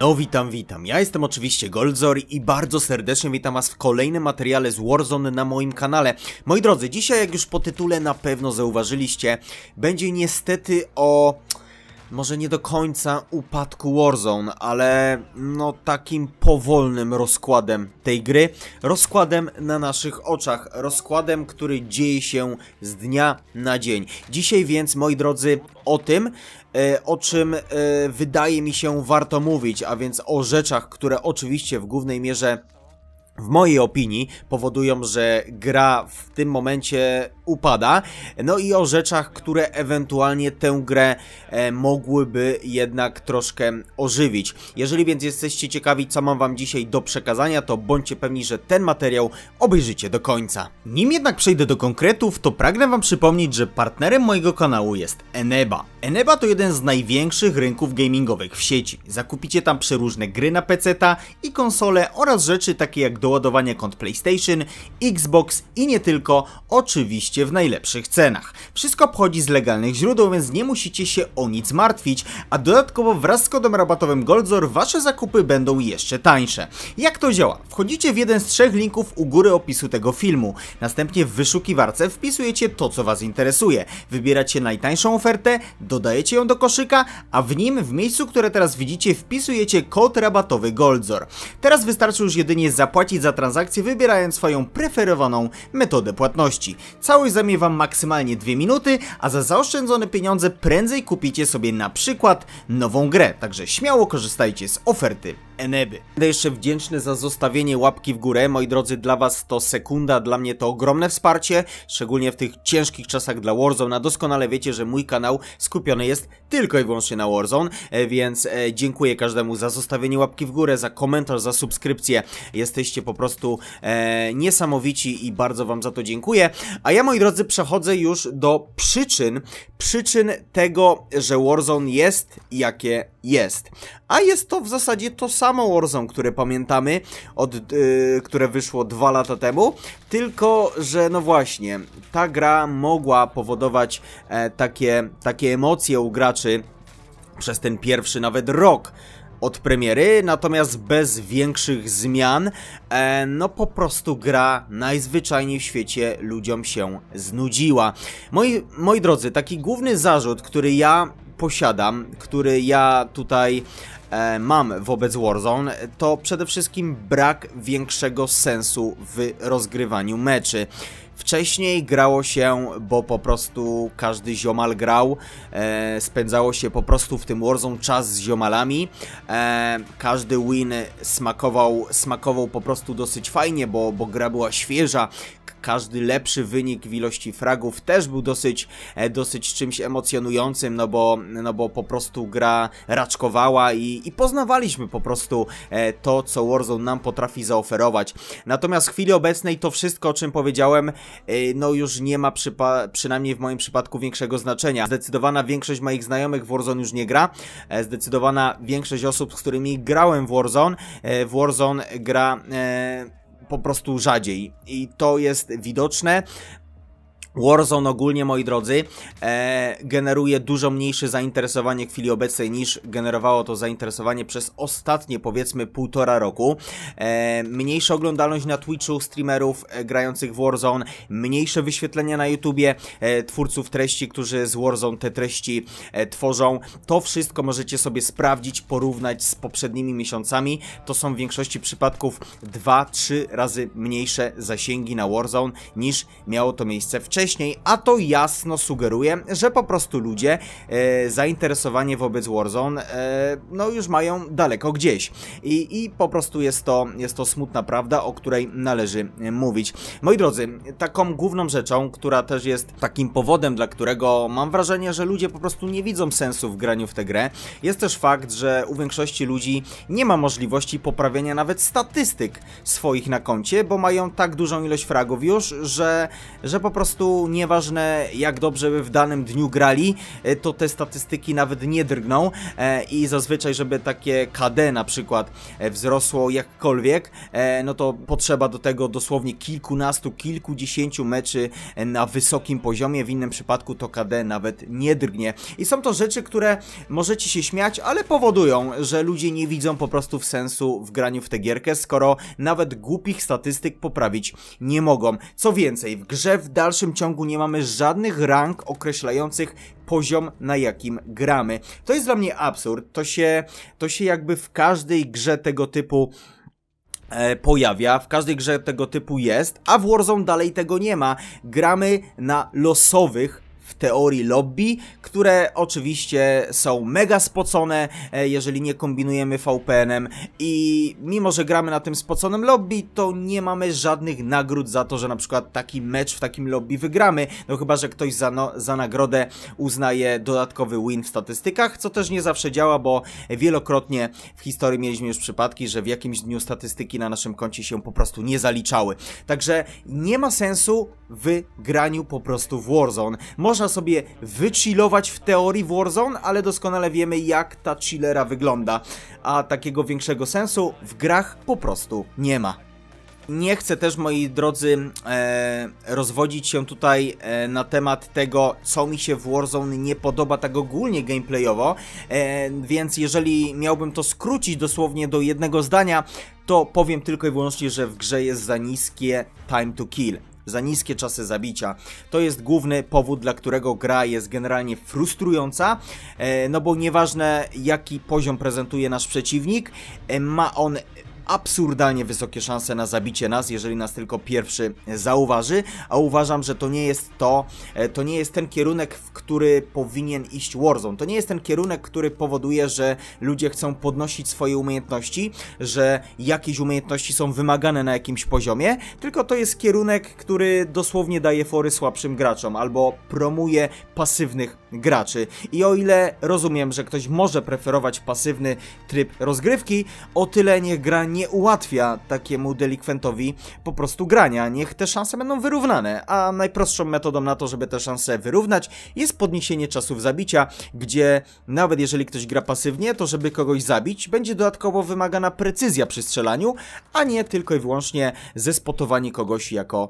No witam, ja jestem oczywiście Goldzor i bardzo serdecznie witam was w kolejnym materiale z Warzone na moim kanale. Moi drodzy, dzisiaj, jak już po tytule na pewno zauważyliście, będzie niestety o... może nie do końca upadku Warzone, ale no takim powolnym rozkładem tej gry. Rozkładem na naszych oczach, rozkładem, który dzieje się z dnia na dzień. Dzisiaj więc, moi drodzy, o tym, o czym wydaje mi się warto mówić, a więc o rzeczach, które oczywiście w głównej mierze, w mojej opinii, powodują, że gra w tym momencie upada, no i o rzeczach, które ewentualnie tę grę mogłyby jednak troszkę ożywić. Jeżeli więc jesteście ciekawi, co mam wam dzisiaj do przekazania, to bądźcie pewni, że ten materiał obejrzycie do końca. Nim jednak przejdę do konkretów, to pragnę wam przypomnieć, że partnerem mojego kanału jest Eneba. Eneba to jeden z największych rynków gamingowych w sieci. Zakupicie tam przeróżne gry na peceta i konsole oraz rzeczy takie jak doładowanie kont PlayStation, Xbox i nie tylko, oczywiście w najlepszych cenach. Wszystko pochodzi z legalnych źródeł, więc nie musicie się o nic martwić, a dodatkowo wraz z kodem rabatowym Goldzor wasze zakupy będą jeszcze tańsze. Jak to działa? Wchodzicie w jeden z trzech linków u góry opisu tego filmu. Następnie w wyszukiwarce wpisujecie to, co was interesuje. Wybieracie najtańszą ofertę, dodajecie ją do koszyka, a w nim, w miejscu, które teraz widzicie, wpisujecie kod rabatowy Goldzor. Teraz wystarczy już jedynie zapłacić za transakcję, wybierając swoją preferowaną metodę płatności. Całość zajmie wam maksymalnie 2 minuty, a za zaoszczędzone pieniądze prędzej kupicie sobie na przykład nową grę, także śmiało korzystajcie z oferty Eneby. Będę jeszcze wdzięczny za zostawienie łapki w górę, moi drodzy, dla was to sekunda, dla mnie to ogromne wsparcie, szczególnie w tych ciężkich czasach dla Warzone, a doskonale wiecie, że mój kanał skupiony jest tylko i wyłącznie na Warzone, więc dziękuję każdemu za zostawienie łapki w górę, za komentarz, za subskrypcję, jesteście po prostu niesamowici i bardzo wam za to dziękuję. A ja, moi drodzy, przechodzę już do przyczyn tego, że Warzone jest, jakie jest. A jest to w zasadzie to samo Warzone, które pamiętamy, które wyszło 2 lata temu, tylko że no właśnie, ta gra mogła powodować takie emocje u graczy przez ten pierwszy nawet rok od premiery, natomiast bez większych zmian, no po prostu gra najzwyczajniej w świecie ludziom się znudziła. Moi drodzy, taki główny zarzut, który ja posiadam, który ja tutaj mam wobec Warzone, to przede wszystkim brak większego sensu w rozgrywaniu meczy. Wcześniej grało się, bo po prostu każdy ziomal grał, spędzało się po prostu w tym Warzone czas z ziomalami, każdy win smakował po prostu dosyć fajnie, bo gra była świeża, każdy lepszy wynik w ilości fragów też był dosyć czymś emocjonującym, no bo po prostu gra raczkowała i poznawaliśmy po prostu to, co Warzone nam potrafi zaoferować. Natomiast w chwili obecnej to wszystko, o czym powiedziałem, no już nie ma, przynajmniej w moim przypadku, większego znaczenia. Zdecydowana większość moich znajomych w Warzone już nie gra, zdecydowana większość osób, z którymi grałem w Warzone gra po prostu rzadziej i to jest widoczne. Warzone ogólnie, moi drodzy, generuje dużo mniejsze zainteresowanie w chwili obecnej, niż generowało to zainteresowanie przez ostatnie, powiedzmy, 1,5 roku. Mniejsza oglądalność na Twitchu streamerów grających w Warzone, mniejsze wyświetlenia na YouTubie twórców treści, którzy z Warzone te treści tworzą. To wszystko możecie sobie sprawdzić, porównać z poprzednimi miesiącami. To są w większości przypadków 2-3 razy mniejsze zasięgi na Warzone, niż miało to miejsce wcześniej. A to jasno sugeruje, że po prostu ludzie zainteresowanie wobec Warzone no już mają daleko gdzieś i po prostu jest to smutna prawda, o której należy mówić. Moi drodzy, taką główną rzeczą, która też jest takim powodem, dla którego mam wrażenie, że ludzie po prostu nie widzą sensu w graniu w tę grę, jest też fakt, że u większości ludzi nie ma możliwości poprawienia nawet statystyk swoich na koncie, bo mają tak dużą ilość fragów już, że po prostu meczu, nieważne jak dobrze by w danym dniu grali, to te statystyki nawet nie drgną i zazwyczaj, żeby takie KD na przykład wzrosło jakkolwiek, no to potrzeba do tego dosłownie kilkunastu, kilkudziesięciu meczy na wysokim poziomie, w innym przypadku to KD nawet nie drgnie. I są to rzeczy, które możecie się śmiać, ale powodują, że ludzie nie widzą po prostu sensu w graniu w tę gierkę, skoro nawet głupich statystyk poprawić nie mogą. Co więcej, w grze w dalszym ciągu nie mamy żadnych rank określających poziom, na jakim gramy. To jest dla mnie absurd, to się jakby w każdej grze tego typu pojawia, w każdej grze tego typu jest, a w Warzone dalej tego nie ma. Gramy na losowych w teorii lobby, które oczywiście są mega spocone, jeżeli nie kombinujemy VPN-em, i mimo że gramy na tym spoconym lobby, to nie mamy żadnych nagród za to, że na przykład taki mecz w takim lobby wygramy, no chyba że ktoś za nagrodę uznaje dodatkowy win w statystykach, co też nie zawsze działa, bo wielokrotnie w historii mieliśmy już przypadki, że w jakimś dniu statystyki na naszym koncie się po prostu nie zaliczały. Także nie ma sensu w graniu po prostu w Warzone. Można sobie wychillować w teorii w Warzone, ale doskonale wiemy, jak ta chillera wygląda, a takiego większego sensu w grach po prostu nie ma. Nie chcę też, moi drodzy, rozwodzić się tutaj na temat tego, co mi się w Warzone nie podoba tak ogólnie gameplayowo, więc jeżeli miałbym to skrócić dosłownie do jednego zdania, to powiem tylko i wyłącznie, że w grze jest za niskie time to kill. Za niskie czasy zabicia. To jest główny powód, dla którego gra jest generalnie frustrująca, no bo nieważne jaki poziom prezentuje nasz przeciwnik, ma on absurdalnie wysokie szanse na zabicie nas, jeżeli nas tylko pierwszy zauważy, a uważam, że to nie jest ten kierunek, w który powinien iść Warzone. To nie jest ten kierunek, który powoduje, że ludzie chcą podnosić swoje umiejętności, że jakieś umiejętności są wymagane na jakimś poziomie, tylko to jest kierunek, który dosłownie daje fory słabszym graczom albo promuje pasywnych graczy. I o ile rozumiem, że ktoś może preferować pasywny tryb rozgrywki, o tyle niech gra nie ułatwia takiemu delikwentowi po prostu grania. Niech te szanse będą wyrównane, a najprostszą metodą na to, żeby te szanse wyrównać, jest podniesienie czasów zabicia, gdzie nawet jeżeli ktoś gra pasywnie, to żeby kogoś zabić, będzie dodatkowo wymagana precyzja przy strzelaniu, a nie tylko i wyłącznie zespotowanie kogoś jako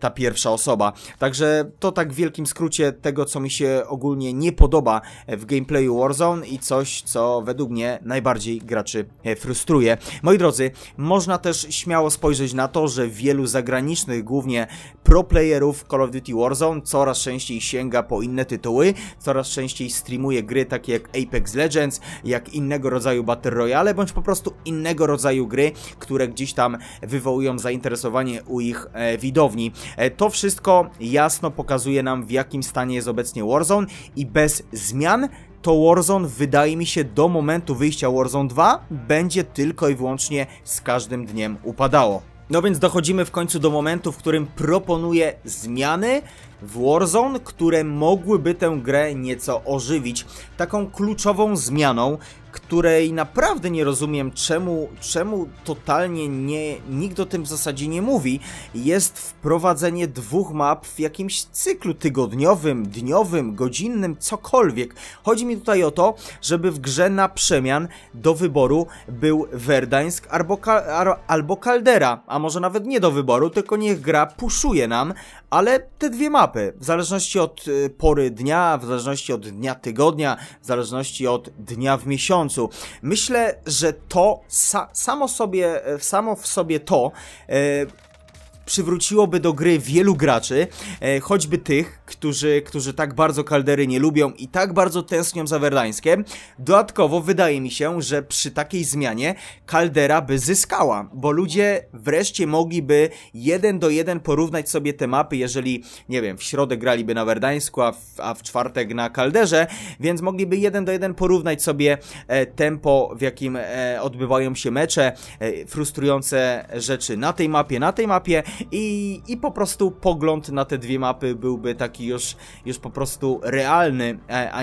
ta pierwsza osoba. Także to tak w wielkim skrócie tego, co mi się ogólnie nie podoba w gameplayu Warzone i coś, co według mnie najbardziej graczy frustruje. Moi drodzy, można też śmiało spojrzeć na to, że wielu zagranicznych, głównie pro playerów Call of Duty Warzone, coraz częściej sięga po inne tytuły, coraz częściej streamuje gry takie jak Apex Legends, jak innego rodzaju Battle Royale, bądź po prostu innego rodzaju gry, które gdzieś tam wywołują zainteresowanie u ich widowni. To wszystko jasno pokazuje nam, w jakim stanie jest obecnie Warzone, i bez zmian to Warzone, wydaje mi się, do momentu wyjścia Warzone 2 będzie tylko i wyłącznie z każdym dniem upadało. No więc dochodzimy w końcu do momentu, w którym proponuję zmiany w Warzone, które mogłyby tę grę nieco ożywić. Taką kluczową zmianą, której naprawdę nie rozumiem, czemu totalnie nikt o tym w zasadzie nie mówi, jest wprowadzenie 2 map w jakimś cyklu tygodniowym, dniowym, godzinnym, cokolwiek. Chodzi mi tutaj o to, żeby w grze na przemian do wyboru był Verdansk albo Caldera, a może nawet nie do wyboru, tylko niech gra puszuje nam, ale te dwie mapy, w zależności od pory dnia, w zależności od dnia tygodnia, w zależności od dnia w miesiącu. Myślę, że to samo w sobie to przywróciłoby do gry wielu graczy, choćby tych, którzy tak bardzo Caldery nie lubią i tak bardzo tęsknią za Verdańskiem. Dodatkowo wydaje mi się, że przy takiej zmianie Caldera by zyskała, bo ludzie wreszcie mogliby 1 do 1 porównać sobie te mapy, jeżeli, nie wiem, w środę graliby na Verdańsku, a w czwartek na Calderze, więc mogliby 1 do 1 porównać sobie tempo, w jakim odbywają się mecze, frustrujące rzeczy na tej mapie, i po prostu pogląd na te dwie mapy byłby taki już po prostu realny, a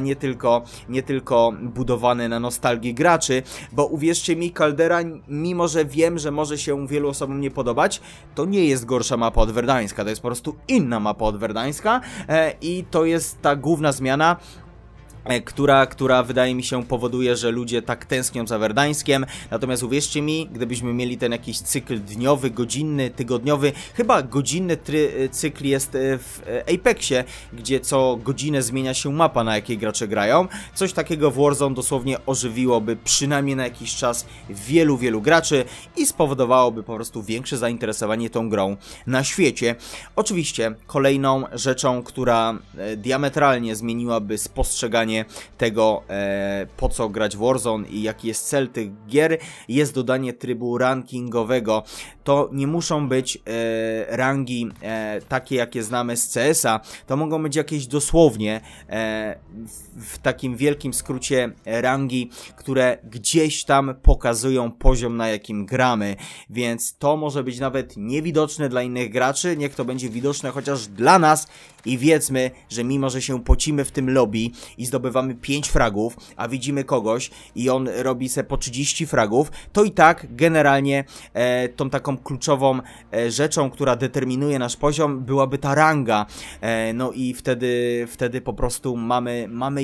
nie tylko budowany na nostalgii graczy, bo uwierzcie mi, Caldera, mimo że wiem, że może się wielu osobom nie podobać, to nie jest gorsza mapa od Verdańska, to jest po prostu inna mapa od Verdańska i to jest ta główna zmiana, która wydaje mi się powoduje, że ludzie tak tęsknią za Verdańskiem. Natomiast uwierzcie mi, gdybyśmy mieli ten jakiś cykl dniowy, godzinny, tygodniowy, chyba godzinny cykl jest w Apexie, gdzie co godzinę zmienia się mapa, na jakiej gracze grają. Coś takiego w Warzone dosłownie ożywiłoby przynajmniej na jakiś czas wielu graczy i spowodowałoby po prostu większe zainteresowanie tą grą na świecie. Oczywiście kolejną rzeczą, która diametralnie zmieniłaby postrzeganie tego, po co grać w Warzone i jaki jest cel tych gier, jest dodanie trybu rankingowego. To nie muszą być rangi takie, jakie znamy z CS-a, to mogą być jakieś dosłownie w takim wielkim skrócie rangi, które gdzieś tam pokazują poziom, na jakim gramy, więc to może być nawet niewidoczne dla innych graczy, niech to będzie widoczne chociaż dla nas i wiedzmy, że mimo że się pocimy w tym lobby i zdobywamy 5 fragów, a widzimy kogoś i on robi se po 30 fragów, to i tak generalnie tą taką kluczową rzeczą, która determinuje nasz poziom, byłaby ta ranga. No i wtedy po prostu mamy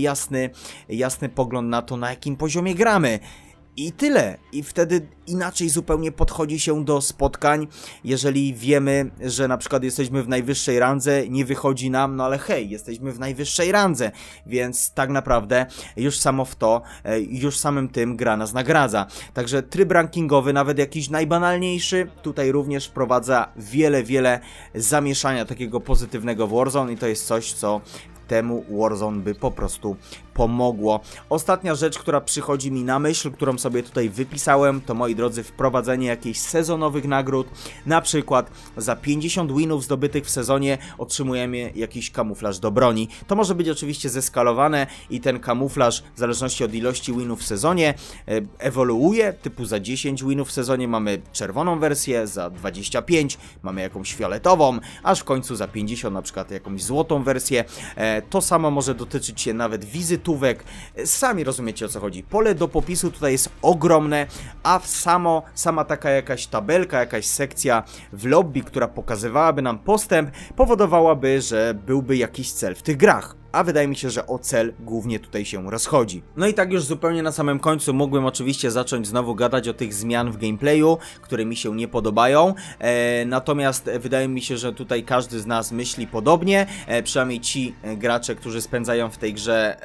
jasny pogląd na to, na jakim poziomie gramy. I tyle. I wtedy inaczej zupełnie podchodzi się do spotkań, jeżeli wiemy, że na przykład jesteśmy w najwyższej randze, nie wychodzi nam, no ale hej, jesteśmy w najwyższej randze, więc tak naprawdę już samo w to, już samym tym gra nas nagradza. Także tryb rankingowy, nawet jakiś najbanalniejszy, tutaj również wprowadza wiele zamieszania takiego pozytywnego w Warzone i to jest coś, co temu Warzone by po prostu pomogło. Ostatnia rzecz, która przychodzi mi na myśl, którą sobie tutaj wypisałem, to moi drodzy, wprowadzenie jakichś sezonowych nagród. Na przykład za 50 winów zdobytych w sezonie otrzymujemy jakiś kamuflaż do broni. To może być oczywiście zeskalowane i ten kamuflaż w zależności od ilości winów w sezonie ewoluuje, typu za 10 winów w sezonie mamy czerwoną wersję, za 25 mamy jakąś fioletową, aż w końcu za 50 na przykład jakąś złotą wersję. To samo może dotyczyć się nawet wizytówek, sami rozumiecie, o co chodzi. Pole do popisu tutaj jest ogromne, a sama taka jakaś tabelka, jakaś sekcja w lobby, która pokazywałaby nam postęp, powodowałaby, że byłby jakiś cel w tych grach. A wydaje mi się, że o cel głównie tutaj się rozchodzi. No i tak już zupełnie na samym końcu mógłbym oczywiście zacząć znowu gadać o tych zmian w gameplayu, które mi się nie podobają. Natomiast wydaje mi się, że tutaj każdy z nas myśli podobnie. Przynajmniej ci gracze, którzy spędzają w tej grze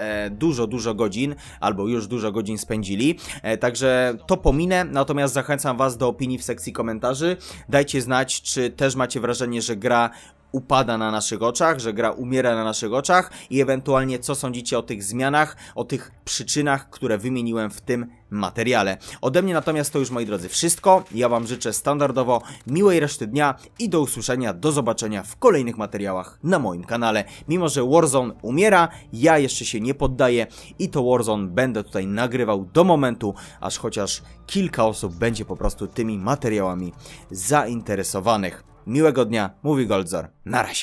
dużo godzin, albo już dużo godzin spędzili. Także to pominę, natomiast zachęcam was do opinii w sekcji komentarzy. Dajcie znać, czy też macie wrażenie, że gra upada na naszych oczach, że gra umiera na naszych oczach i ewentualnie co sądzicie o tych zmianach, o tych przyczynach, które wymieniłem w tym materiale. Ode mnie natomiast to już, moi drodzy, wszystko. Ja wam życzę standardowo miłej reszty dnia i do usłyszenia, do zobaczenia w kolejnych materiałach na moim kanale. Mimo że Warzone umiera, ja jeszcze się nie poddaję i to Warzone będę tutaj nagrywał do momentu, aż chociaż kilka osób będzie po prostu tymi materiałami zainteresowanych. Miłego dnia, mówi Goldzor. Na razie.